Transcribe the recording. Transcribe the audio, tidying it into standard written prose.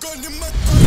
gonna go